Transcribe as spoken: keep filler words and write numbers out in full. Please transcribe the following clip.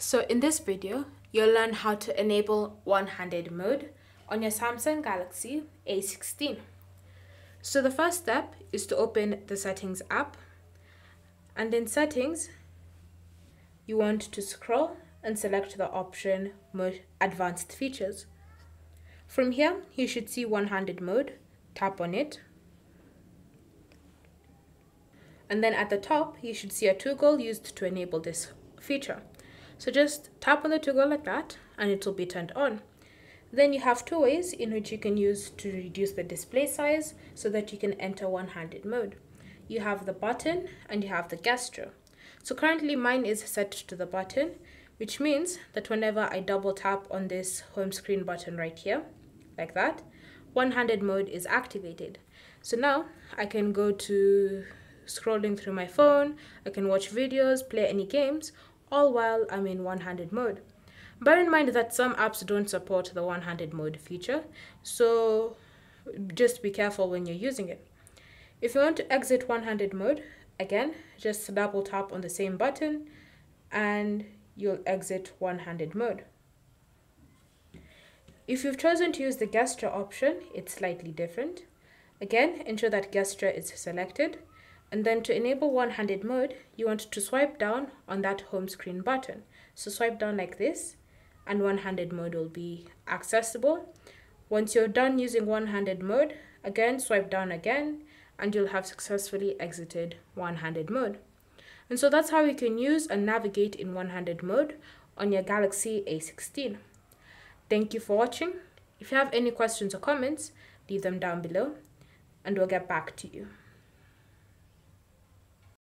So in this video, you'll learn how to enable one-handed mode on your Samsung Galaxy A sixteen. So the first step is to open the Settings app, and in Settings, you want to scroll and select the option Mode Advanced Features. From here, you should see one-handed mode, tap on it. And then at the top, you should see a toggle used to enable this feature. So just tap on the toggle like that and it will be turned on. Then you have two ways in which you can use to reduce the display size so that you can enter one-handed mode. You have the button and you have the gesture. So currently mine is set to the button, which means that whenever I double tap on this home screen button right here, like that, one-handed mode is activated. So now I can go to scrolling through my phone, I can watch videos, play any games, all while I'm in one-handed mode. Bear in mind that some apps don't support the one-handed mode feature, so just be careful when you're using it. If you want to exit one-handed mode, again, just double tap on the same button and you'll exit one-handed mode. If you've chosen to use the gesture option, it's slightly different. Again, ensure that gesture is selected. And then to enable one-handed mode, you want to swipe down on that home screen button. So swipe down like this and one-handed mode will be accessible. Once you're done using one-handed mode, again, swipe down again and you'll have successfully exited one-handed mode. And so that's how you can use and navigate in one-handed mode on your Galaxy A sixteen. Thank you for watching. If you have any questions or comments, leave them down below and we'll get back to you.